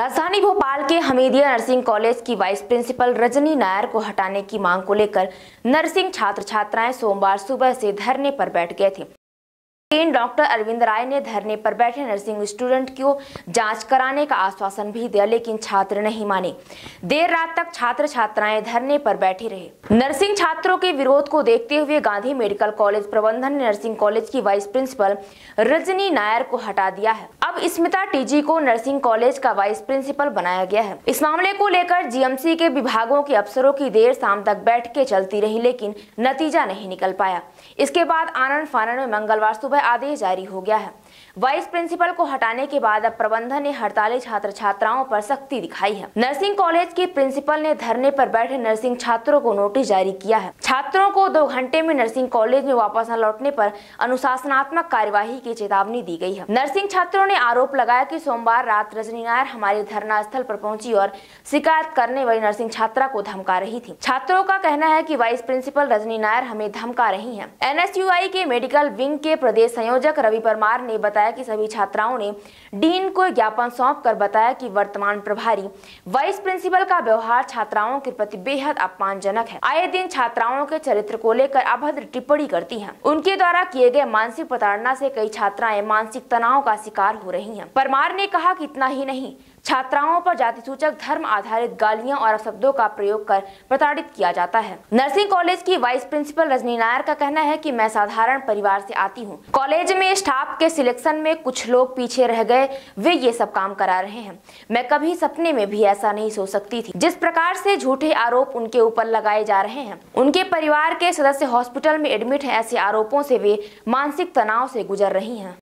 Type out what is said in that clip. राजधानी भोपाल के Hamidia nursing college की वाइस प्रिंसिपल रजनी नायर को हटाने की मांग को लेकर नर्सिंग छात्र छात्राएं सोमवार सुबह से धरने पर बैठ गए थे। लेकिन डॉक्टर अरविंद राय ने धरने पर बैठे नर्सिंग स्टूडेंट को जांच कराने का आश्वासन भी दिया, लेकिन छात्र नहीं माने। देर रात तक छात्र छात्राएं धरने पर बैठे रहे। नर्सिंग छात्रों के विरोध को देखते हुए गांधी मेडिकल कॉलेज प्रबंधन ने नर्सिंग कॉलेज की वाइस प्रिंसिपल रजनी नायर को हटा दिया है। अब स्मिता TG को नर्सिंग कॉलेज का वाइस प्रिंसिपल बनाया गया है। इस मामले को लेकर GMC के विभागों के अफसरों की देर शाम तक बैठकें चलती रही, लेकिन नतीजा नहीं निकल पाया। इसके बाद आनन फानन में मंगलवार सुबह आदेश जारी हो गया है। वाइस प्रिंसिपल को हटाने के बाद अब प्रबंधन ने हड़ताली छात्र छात्राओं पर सख्ती दिखाई है। नर्सिंग कॉलेज की प्रिंसिपल ने धरने पर बैठे नर्सिंग छात्रों को नोटिस जारी किया है। छात्रों को 2 घंटे में नर्सिंग कॉलेज में वापस न लौटने पर अनुशासनात्मक कार्यवाही की चेतावनी दी गई है। नर्सिंग छात्रों ने आरोप लगाया कि सोमवार रात रजनी नायर हमारे धरना स्थल पर पहुंची और शिकायत करने वाली नर्सिंग छात्रा को धमका रही थी। छात्रों का कहना है कि वाइस प्रिंसिपल रजनी नायर हमें धमका रही है। NSUI के मेडिकल विंग के प्रदेश संयोजक रवि परमार ने बताया कि सभी छात्राओं ने डीन को ज्ञापन सौंपकर बताया कि वर्तमान प्रभारी वाइस प्रिंसिपल का व्यवहार छात्राओं के प्रति बेहद अपमानजनक है। आए दिन छात्राओं के चरित्र को लेकर अभद्र टिप्पणी करती हैं। उनके द्वारा किए गए मानसिक प्रताड़ना से कई छात्राएं मानसिक तनाव का शिकार हो रही हैं। परमार ने कहा कि इतना ही नहीं, छात्राओं पर जातिसूचक, धर्म आधारित गालियां और अपशब्दों का प्रयोग कर प्रताड़ित किया जाता है। नर्सिंग कॉलेज की वाइस प्रिंसिपल रजनी नायर का कहना है कि मैं साधारण परिवार से आती हूं। कॉलेज में स्टाफ के सिलेक्शन में कुछ लोग पीछे रह गए, वे ये सब काम करा रहे हैं। मैं कभी सपने में भी ऐसा नहीं सोच सकती थी। जिस प्रकार से झूठे आरोप उनके ऊपर लगाए जा रहे हैं, उनके परिवार के सदस्य हॉस्पिटल में एडमिट है, ऐसे आरोपों से वे मानसिक तनाव से गुजर रही है।